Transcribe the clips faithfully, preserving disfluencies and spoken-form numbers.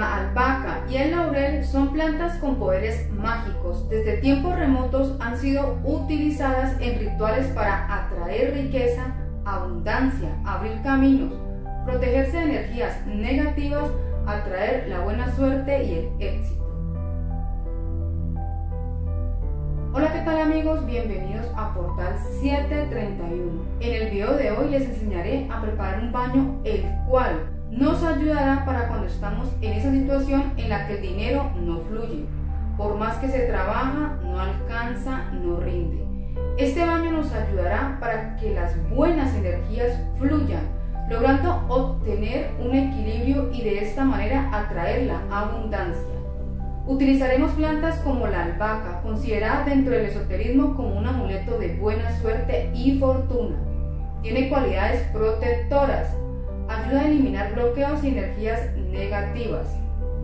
la albahaca y el laurel son plantas con poderes mágicos. Desde tiempos remotos han sido utilizadas en rituales para atraer riqueza, abundancia, abrir caminos, protegerse de energías negativas, atraer la buena suerte y el éxito. Hola, ¿qué tal amigos? Bienvenidos a Portal setecientos treinta y uno. En el video de hoy les enseñaré a preparar un baño el cual nos ayudará para cuando estamos en esa situación en la que el dinero no fluye. Por más que se trabaja, no alcanza, no rinde. Este baño nos ayudará para que las buenas energías fluyan, logrando obtener un equilibrio y de esta manera atraer la abundancia. Utilizaremos plantas como la albahaca, considerada dentro del esoterismo como un amuleto de buena suerte y fortuna. Tiene cualidades protectoras. Ayuda a eliminar bloqueos y energías negativas.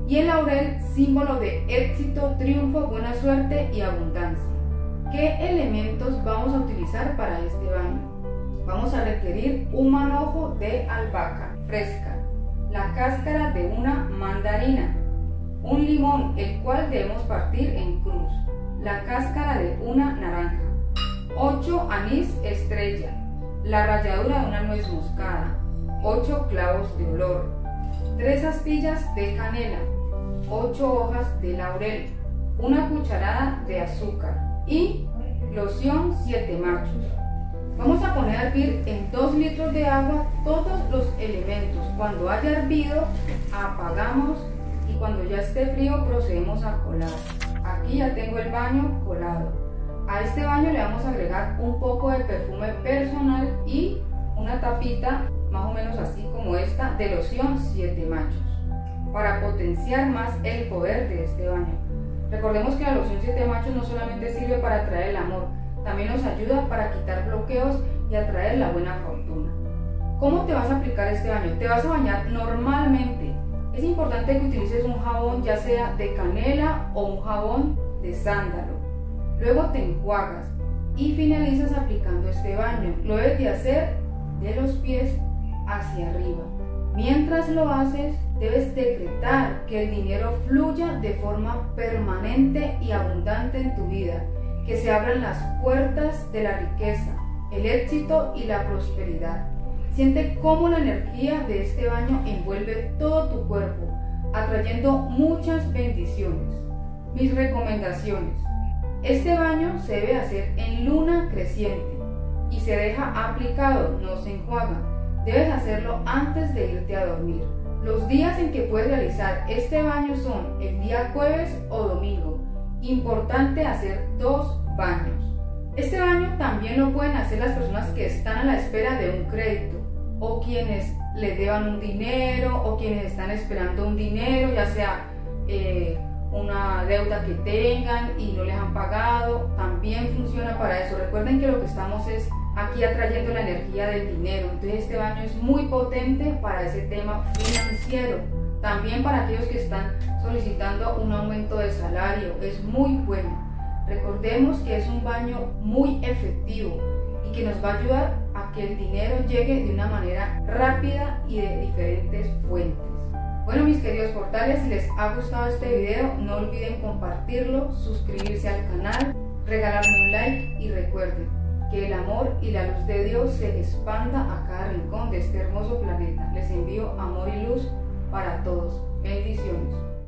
Y el laurel, símbolo de éxito, triunfo, buena suerte y abundancia. ¿Qué elementos vamos a utilizar para este baño? Vamos a requerir un manojo de albahaca fresca, la cáscara de una mandarina, un limón, el cual debemos partir en cruz, la cáscara de una naranja, ocho anís estrella, la ralladura de una nuez moscada, ocho clavos de olor, tres astillas de canela, ocho hojas de laurel, una cucharada de azúcar y loción siete machos. Vamos a poner a hervir en dos litros de agua todos los elementos. Cuando haya hervido, apagamos y cuando ya esté frío procedemos a colar. Aquí ya tengo el baño colado. A este baño le vamos a agregar un poco de perfume personal y una tapita más o menos así como esta de loción siete machos para potenciar más el poder de este baño. Recordemos que la loción siete machos no solamente sirve para atraer el amor, también nos ayuda para quitar bloqueos y atraer la buena fortuna. ¿Cómo te vas a aplicar este baño? Te vas a bañar normalmente. Es importante que utilices un jabón ya sea de canela o un jabón de sándalo. Luego te enjuagas y finalizas aplicando este baño. Lo debes de hacer de los pies hacia arriba. Mientras lo haces, debes decretar que el dinero fluya de forma permanente y abundante en tu vida, que se abran las puertas de la riqueza, el éxito y la prosperidad. Siente cómo la energía de este baño envuelve todo tu cuerpo, atrayendo muchas bendiciones. Mis recomendaciones: este baño se debe hacer en luna creciente y se deja aplicado, no se enjuaga. Debes hacerlo antes de irte a dormir. Los días en que puedes realizar este baño son el día jueves o domingo. Importante hacer dos baños. Este baño también lo pueden hacer las personas que están a la espera de un crédito, o quienes les deban un dinero, o quienes están esperando un dinero, ya sea eh, una deuda que tengan y no les han pagado. También funciona para eso. Recuerden que lo que estamos es aquí atrayendo la energía del dinero, entonces este baño es muy potente para ese tema financiero. También para aquellos que están solicitando un aumento de salario, es muy bueno. Recordemos que es un baño muy efectivo y que nos va a ayudar a que el dinero llegue de una manera rápida y de diferentes fuentes. Bueno, mis queridos portales, si les ha gustado este video, no olviden compartirlo, suscribirse al canal, regalarme un like y recuerden que el amor y la luz de Dios se expanda a cada rincón de este hermoso planeta. Les envío amor y luz para todos. Bendiciones.